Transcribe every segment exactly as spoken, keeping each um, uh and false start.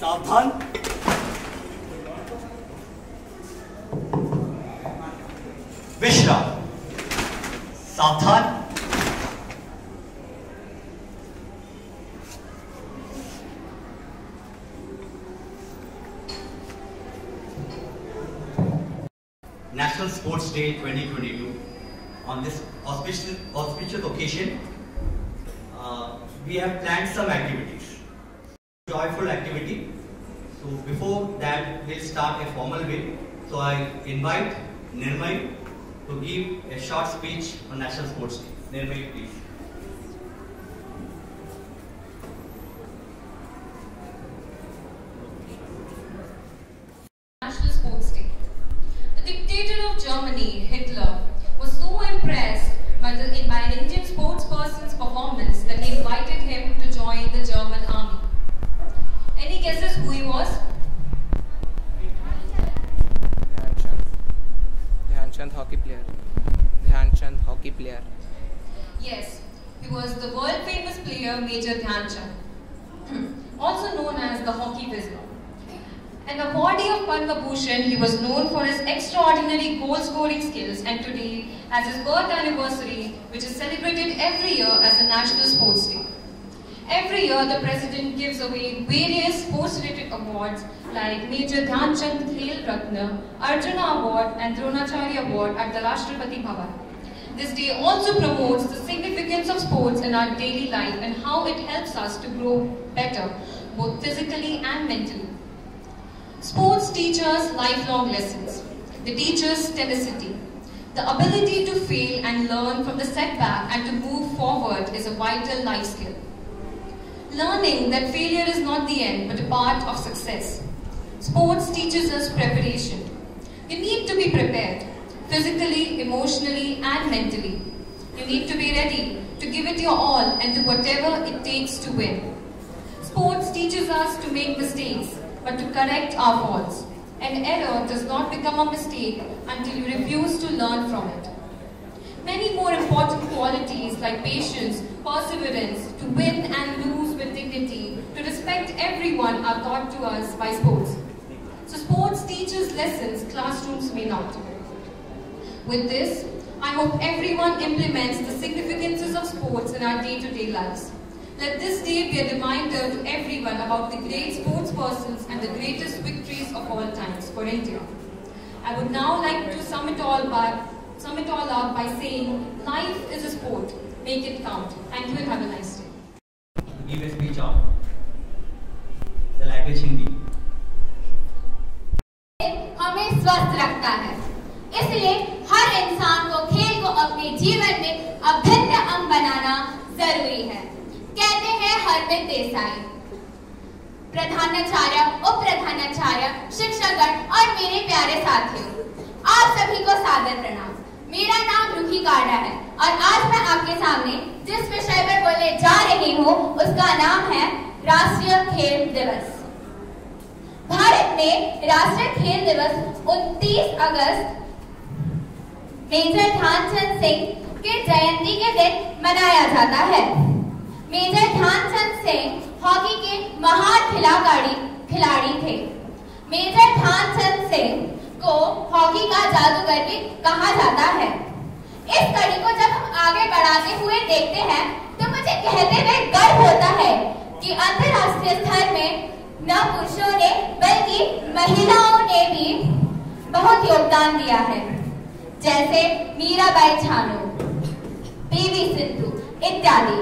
सावधान। विश्राम, सावधान। National Sports Day twenty twenty-two. On this auspicious, auspicious occasion, uh, we have planned some activities. Joyful activity. So before that, we'll start a formal way. So I invite Nirmay to give a short speech on National Sports Day. Nirmay, please. National Sports Day. The dictator of Germany, Hitler, was so impressed by, the, by an Indian sportsperson's performance that he invited him to join the German army. Any guesses who he was? Dhyan Chand. Dhyan Chand hockey player. Dhyan Chand hockey player. Yes, he was the world famous player Major Dhyan Chand, also known as the hockey wizard. And a body of Padma Bhushan, he was known for his extraordinary goal-scoring skills, and today, as his birth anniversary, which is celebrated every year as a National Sports Day. Every year, the President gives away various sports-related awards like Major Dhyan Chand Khel Ratna, Arjuna Award and Dronachari Award at the Rashtrapati Bhavan. This day also promotes the significance of sports in our daily life and how it helps us to grow better, both physically and mentally. Sports teaches lifelong lessons. They teach us tenacity. The ability to fail and learn from the setback and to move forward is a vital life skill. Learning that failure is not the end but a part of success. Sports teaches us preparation. You need to be prepared physically, emotionally and mentally. You need to be ready to give it your all and do whatever it takes to win. Sports teaches us to make mistakes, but to correct our faults. An error does not become a mistake until you refuse to learn from it. Many more important qualities like patience, perseverance, to win and lose with dignity, to respect everyone are taught to us by sports. So sports teaches lessons classrooms may not. With this, I hope everyone implements the significances of sports in our day-to-day lives. Let this day be a reminder to everyone about the great sports persons and the greatest victories of all times for India. I would now like to sum it all, by, sum it all up by saying, life is a sport, make it count. Thank you and have a nice day. To give a speech on the language Hindi. हमें स्वस्थ रखता है, इसलिए हर इंसान को खेल को अपने जीवन में अभिन्न अंग बनाना जरूरी है। कहते हैं हरमित देसाई, प्रधानाचार्य, उप प्रधानाचार्य, शिक्षकगण और मेरे प्यारे साथियों, आप सभी को सादर प्रणाम। मेरा नाम रूही काड़ा है और आज मैं आपके सामने जिस विषय पर बोलने जा रही हूँ उसका नाम है राष्ट्रीय खेल दिवस। भारत में राष्ट्रीय खेल दिवस उनतीस अगस्त मेजर ध्यानचंद सिंह की जयंती के दिन मनाया जाता है। मेजर ध्यानचंद सिंह हॉकी के महान खिलाड़ी खिलाड़ी थे। मेजर ध्यानचंद सिंह को हॉकी का जादूगर भी कहा जाता है। इस कड़ी को जब हम आगे बढ़ाते हुए देखते हैं तो मुझे कहते हुए गर्व होता है कि अंतर्राष्ट्रीय स्तर में न पुरुषों ने बल्कि महिलाओं ने भी बहुत योगदान दिया है, जैसे मीरा बाई छानू, पीवी सिंधु इत्यादि।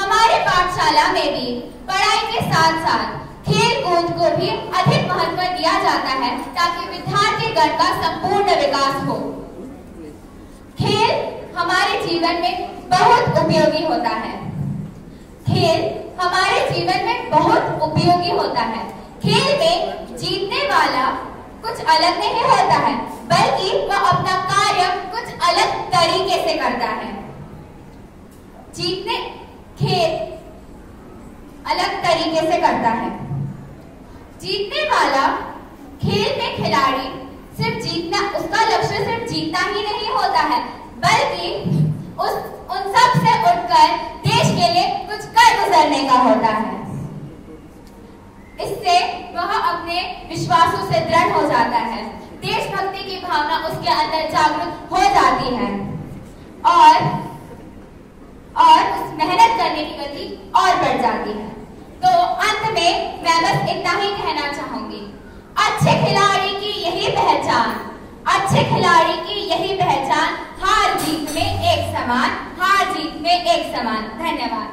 हमारे पाठशाला में भी पढ़ाई के साथ साथ खेल कूद को भी अधिक महत्व दिया जाता है ताकि विद्यार्थीगण का संपूर्ण विकास हो। खेल हमारे जीवन में बहुत उपयोगी होता है। खेल हमारे जीवन में बहुत उपयोगी होता है। खेल में जीतने वाला कुछ अलग नहीं होता है, बल्कि वह अपना कार्य कुछ अलग तरीके से करता है। जीतने खेल अलग तरीके से करता है। जीतने वाला खेल में खिलाड़ी सिर्फ जीतना, उसका लक्ष्य सिर्फ जीतना ही नहीं होता है, बल्कि उस उन सब से उठकर देश के लिए कुछ कर गुजरने का होता है। इससे विश्वासों से दृढ़ हो जाता है, देशभक्ति की भावना उसके अंदर जागृत हो जाती है और और उस मेहनत करने की गति और बढ़ जाती है। तो अंत में मैं बस इतना ही कहना चाहूंगी, अच्छे खिलाड़ी की यही पहचान, अच्छे खिलाड़ी की यही पहचान, हार जीत में एक समान, हार जीत में एक समान। धन्यवाद।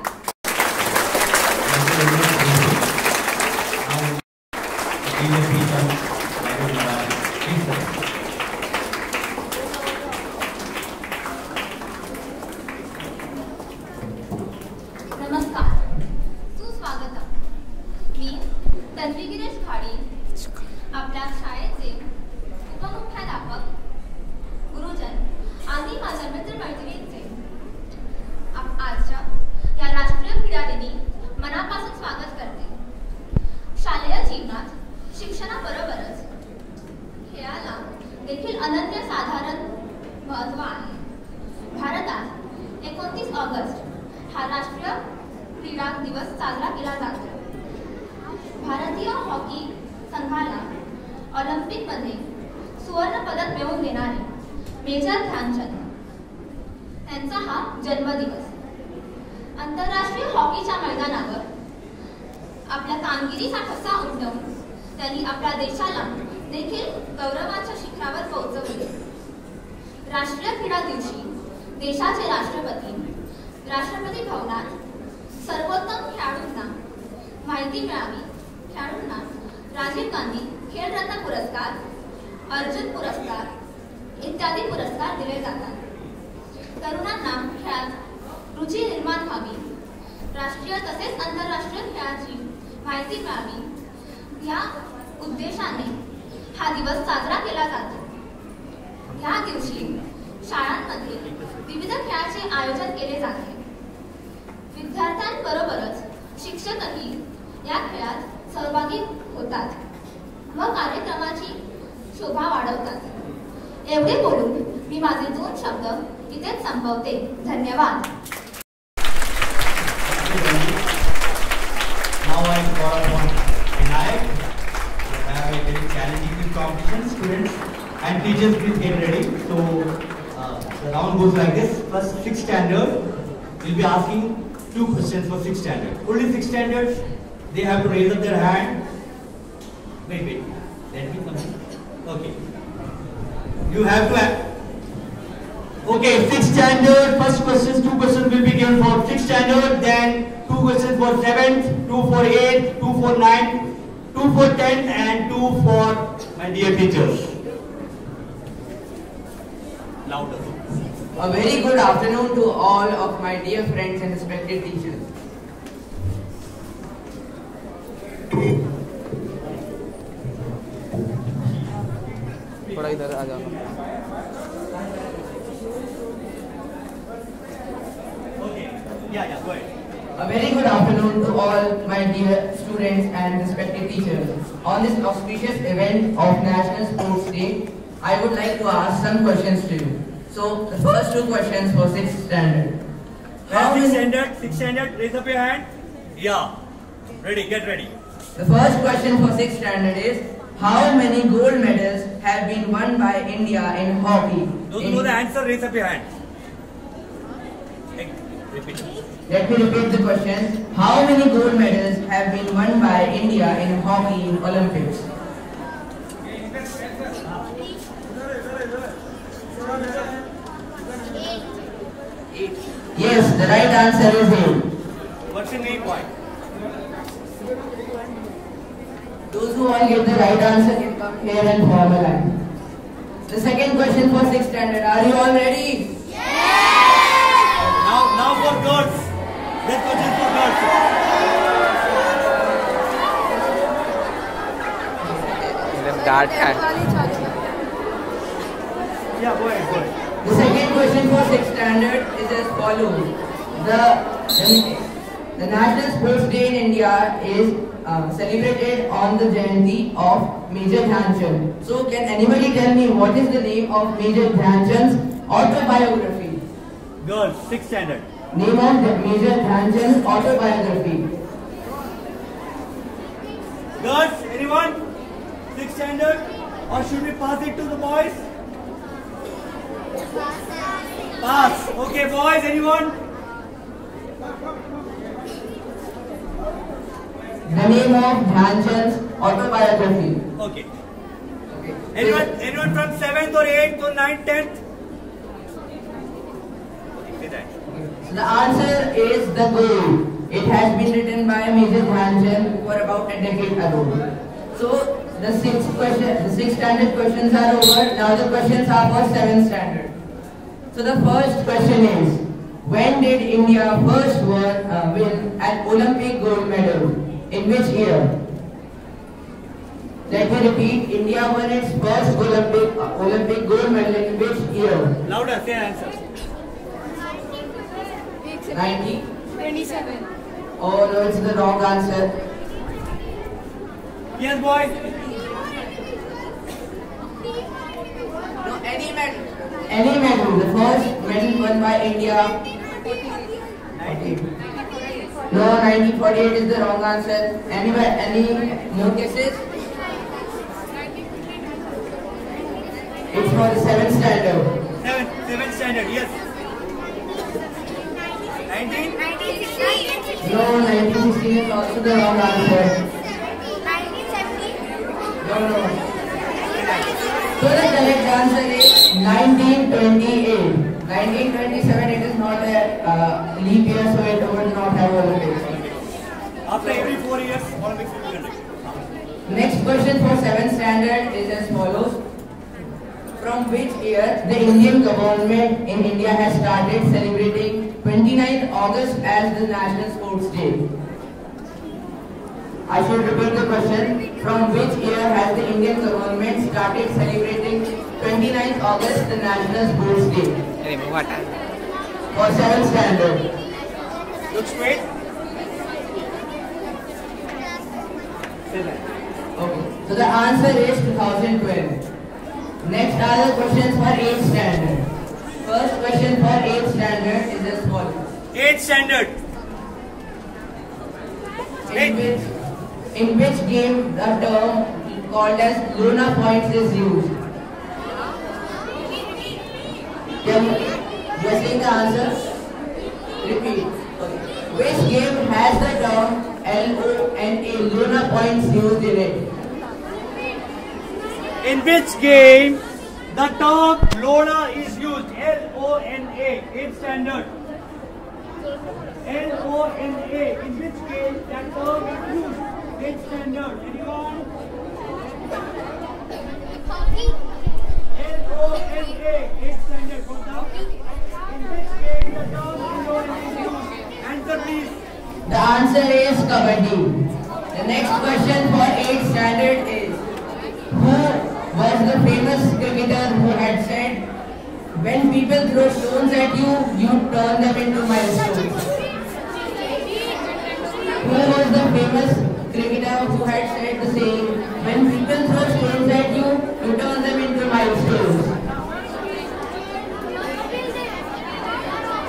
मेजर ध्यानचंद यांचा हा जन्मदिवस, आंतरराष्ट्रीय हॉकीच्या मैदानावर आपल्या कामगिरीचा ठसा उमटवून त्यांनी आपल्या देशाला देखील गौरवाच्या शिखरावर पोहोचवले। राष्ट्रीय क्रीडा दिवशी देशाचे राष्ट्रपती राष्ट्रपती भवनात सर्वोत्तम खेळाडूंना माहिती मिळावी, खेळाडूंना राजीव गांधी खेल रत्न पुरस्कार, अर्जुन पुरस्कार इत्यादि पुरस्कार दिले जातात। तरुणांना खेळात रुचि निर्माण व्हावी, राष्ट्रीय तसेच आंतरराष्ट्रीय खेळाची माहिती मिळावी या उद्देशाने हा दिवस साजरा केला जातो। या दिवशी शाळांमध्ये विविध खेळाचे आयोजन केले जाते। विद्यार्थ्यांबरोबरच शिक्षकही या खेळात सहभागी होतात व कार्यक्रमाची शोभा वाढवतात। एवढे बोलून मी माझे दोन शब्द इथेच संपवते। धन्यवाद। Now I call upon Vinayak to have a very challenging competition. Students and teachers, please get ready. So uh, the round goes like this. First, sixth standard will be asking two questions for sixth standard. Only sixth standards. They have to raise up their hand. Wait, wait. Let me come. Okay. You have to have. Okay, sixth standard. First questions, two questions will be given for sixth standard. Then two questions for seventh, two for eighth, two for ninth, two for tenth, and two for my dear teachers. Louder. A very good afternoon to all of my dear friends and respected teachers. थोड़ा इधर आ जाओ। Yeah, yeah, go ahead. A very good afternoon to all my dear students and respected teachers. On this auspicious event of National Sports Day, I would like to ask some questions to you. So, the first two questions for sixth standard. How sixth standard? Sixth standard, raise up your hand. Yeah. Ready? Get ready. The first question for sixth standard is: how many gold medals have been won by India in hockey? Those who know the answer, raise up your hand. Repeat. Let me repeat the question. How many gold medals have been won by India in hockey in Olympics? Eight. Yes, the right answer is eight. What's in eight point? Those who all give the right answer can come here and form a line. The second question for sixth standard. Are you all ready? Now, now for girls. This question for girls. Yeah, go ahead, go ahead. The second question for sixth standard is as follows: the the National Sports Day in India is uh, celebrated on the Jayanti of Major Dhyan Chand. So, can anybody tell me what is the name of Major Dhyan Chand's autobiography? Girls, sixth standard. Name of the Major Dhyan Chand's autobiography. Girls, anyone? sixth standard, or should we pass it to the boys? Pass. Okay, boys, anyone? The name of Dhyan Chand's autobiography. Okay. Okay. Anyone, anyone from seventh or eighth or ninth, tenth? The answer is The Goal. It has been written by Major Dhyan Chand for about a decade ago. So the six question, the six standard questions are over. Now the questions are for seventh standard. So the first question is: when did India first won, uh, win an Olympic gold medal? In which year? Let me repeat: India won its first Olympic uh, Olympic gold medal in which year? Louder, say answer. Ninety. Twenty-seven. Oh no, it's the wrong answer. Yes, boy. No, any medal. Any medal. The first medal won by India. Ninety. No, nineteen forty-eight is the wrong answer. Any any more guesses? It's for the seventh standard. Seventh, seventh standard. Yes. nineteen sixty? No, nineteen sixty is also the wrong answer. nineteen seventy? No, no. So the correct answer is nineteen twenty-eight. nineteen twenty-seven, it is not a uh, leap year, so it would not have Olympics. After every four years, Olympics will be conducted. Next question for seventh standard is as follows. From which year the Indian government in India has started celebrating twenty-ninth August as the National Sports Day? I should repeat the question. From which year has the Indian government started celebrating twenty-ninth August the National Sports Day? Hey, what? For seventh standard. Looks great. Okay. So the answer is two thousand twelve. Next are the questions for eighth standard. First question for eighth standard is as follows. eighth standard. In which, in which game the term called as Luna points is used? You are seeing the answer? Repeat. Okay. Which game has the term L O N A Luna points used in it? In which game the term Lona is used? L O N A. eighth standard. L O N A. In which game that term is used? eighth standard. Anyone? L O N A. eighth standard. Go down. In which game the term Lona is used? Answer please. The answer is Kabaddi. The next question for eighth standard is: who was the famous cricketer who had said, "When people throw stones at you, you turn them into milestones"? Who was the famous cricketer who had said the saying, "When people throw stones at you, you turn them into milestones"?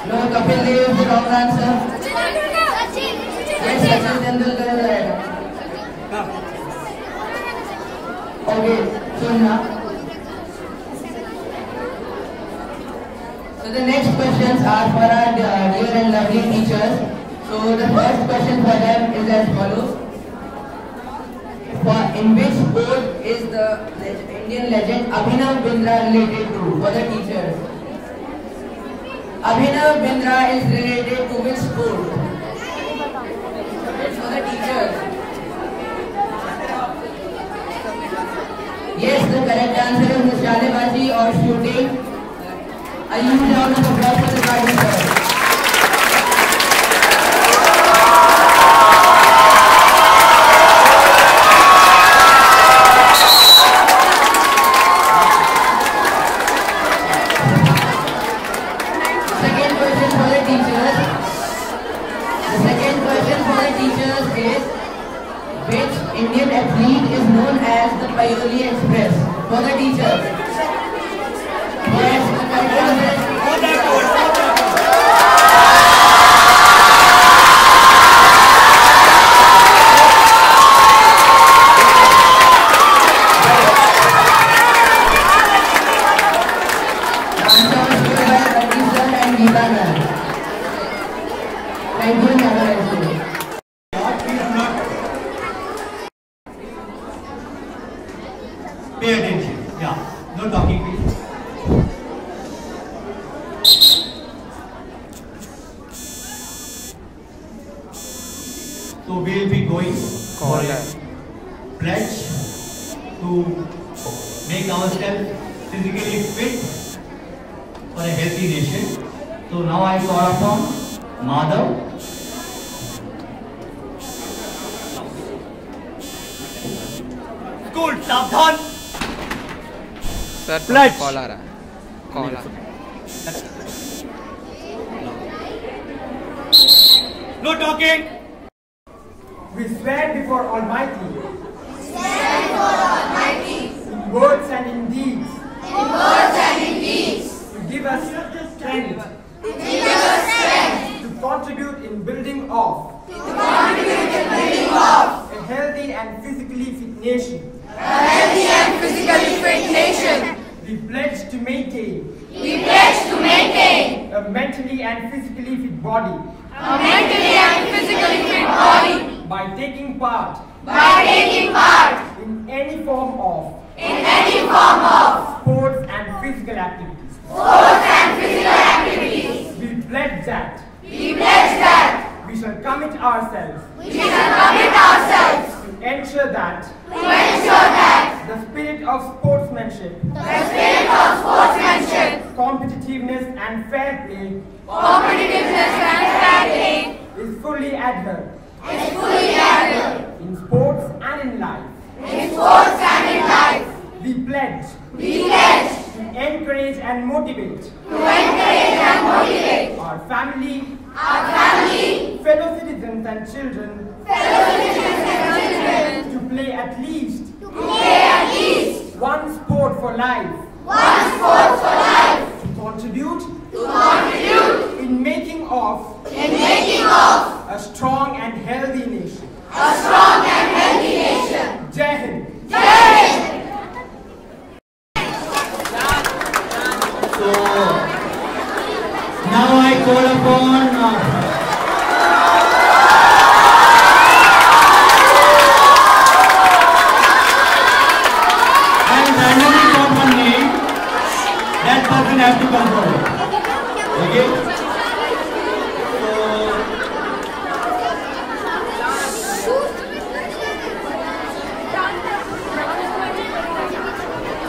No, Kapil Dev is the wrong answer. Yes, Sachin Tendulkar is right. Okay. So the next questions are for our dear and lovely teachers. So the first question for them is as follows. For in which sport is the Indian legend Abhinav Bindra related to? For the teachers. Abhinav Bindra is related to which sport? For the teachers. Yes, the correct answer is nishaanebazi or shooting. A huge round of applause for the participants. Second question for the teachers. The second question for the teachers is: which Indian athlete is known as the Paioli Express? For the teacher. Yes, the correct answer is Paioli So we'll be going for a pledge to make ourselves physically fit for a healthy nation. So now I call upon Madhav. Good, Savdhan. Sir, pledge. Call आ रहा है. Call आ रहा. No talking. We swear before Almighty. Swear before Almighty. In words and in deeds. In words and in deeds. To give us strength. To give us strength. To contribute in building of. To contribute in building of. A healthy and physically fit nation. A healthy and physically fit nation. We pledge to maintain. We pledge to maintain a mentally and physically fit body. A mentally and physically fit body. By taking part, by taking part in any form of, in any form of sports and physical activities, sports and physical activities, we pledge that, we pledge that we shall commit ourselves, we shall commit ourselves to ensure that, to ensure that the spirit of sportsmanship, the spirit of sportsmanship, competitiveness and fair play, competitiveness and fair play is fully adhered. Is fully adhered in sports and in life. In sports and in life, we pledge. We pledge to encourage and motivate. To encourage and motivate our family, our family, fellow citizens and children, fellow citizens and children, to play at least, to play at least one sport for life. One sport for life. To contribute, to contribute in making of, in making of. A strong and healthy nation. A strong and healthy nation. Jai Hind. Jai Hind. So now I call upon I will randomly call one name. That person has to come forward. Okay.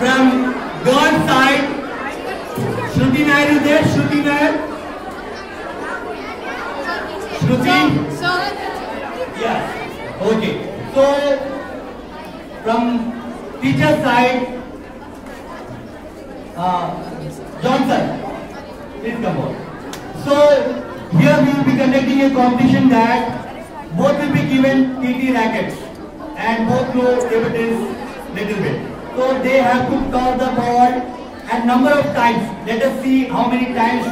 From girl side, Shruti Nair is there. Shruti Nair. Shruti. Yes. Okay. So from teacher side, uh, Johnson, please come on. So here we will be conducting a competition that both will be given T T rackets and both will give it a little bit. So they have to toss the ball a number of times. Let us see how many times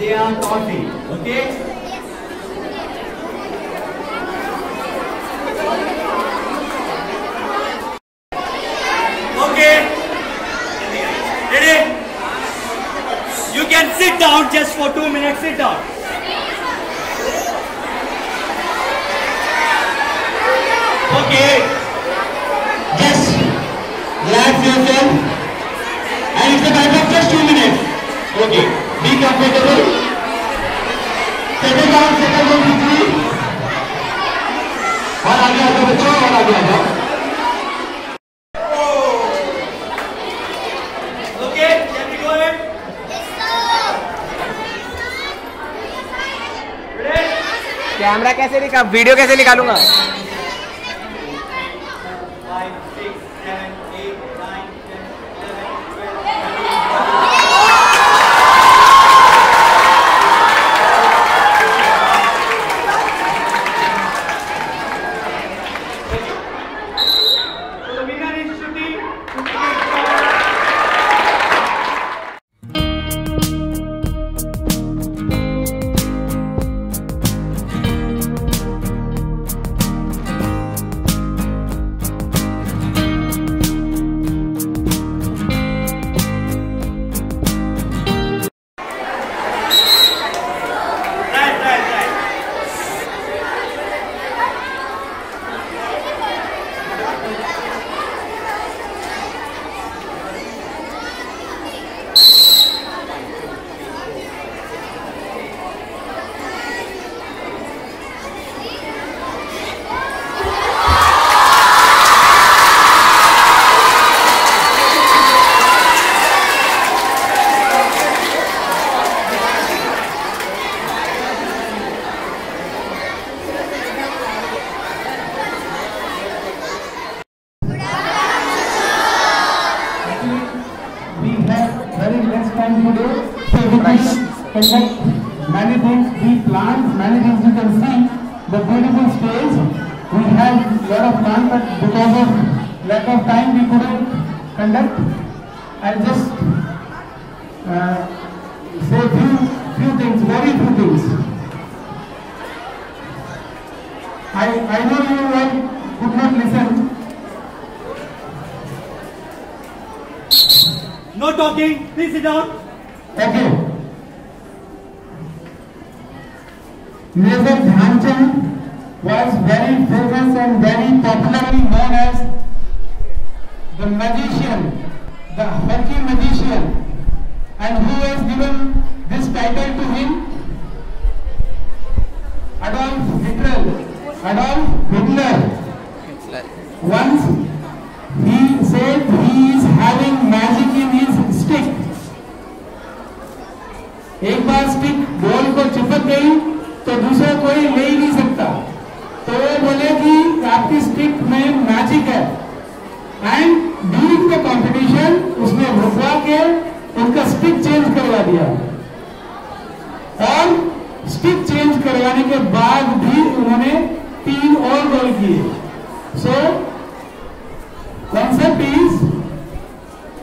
they are tossing. Okay? Okay. Ready? You can sit down just for two minutes. Sit down. Okay. Relax yourself, and it's a time of just two minutes. Okay, be comfortable. Settle down, settle down quickly. और आगे आ जाओ बच्चों, और आगे आ जाओ. Okay, can we go ahead? Yes sir. Ready? Camera कैसे निकाल, video कैसे निकालूँगा? in fact, many things we planned, many things you can see, the beautiful stage. We had a lot of plans, but because of lack of time we couldn't conduct. I'll just uh, say few, few things, very few things. I, I know you all could not listen. No talking, please sit down. Okay. Major Dhyan Chand was very famous and very popularly known as the magician, the hockey magician. And who has given this title to him? Adolf Hitler. Adolf Hitler. Hitler. Once he said he is having magic in his stick. एक बार stick ball को चिपक गई तो दूसरा कोई ले ही नहीं सकता. तो वो बोले कि आपकी स्टिक में मैजिक है. एंड ड्यूरिंग द कॉम्पिटिशन उसने रुकवा के उनका स्टिक चेंज करवा दिया. और स्टिक चेंज करवाने के बाद भी उन्होंने तीन और गोल किए. सो concept is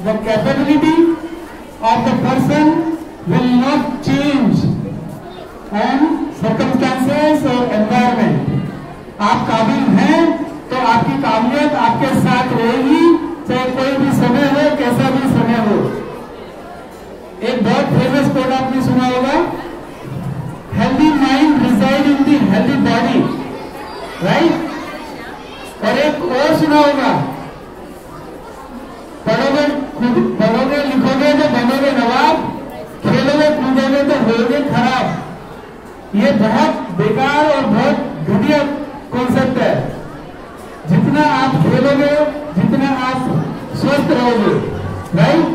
the capability of the person will not change on circumstances or environment. आप काबिल हैं तो आपकी काबिलियत आपके साथ रहेगी, चाहे कोई भी समय हो, कैसा भी समय हो. एक बहुत फेमस कोट आपने सुना होगा, healthy mind reside in the healthy body, right? और एक और सुना होगा, पढ़ोगे पढ़ोगे लिखोगे तो बनोगे नवाब, खेलोगे कूदोगे तो होगे खराब. ये बहुत बेकार और बहुत घटिया कॉन्सेप्ट है. जितना आप खेलोगे जितना आप स्वस्थ रहोगे, राइट?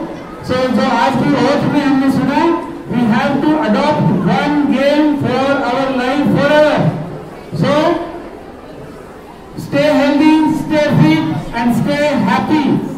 सो जो आज की ओर में हमने सुना, we have to adopt one game for our life forever. So stay healthy, stay fit and stay happy.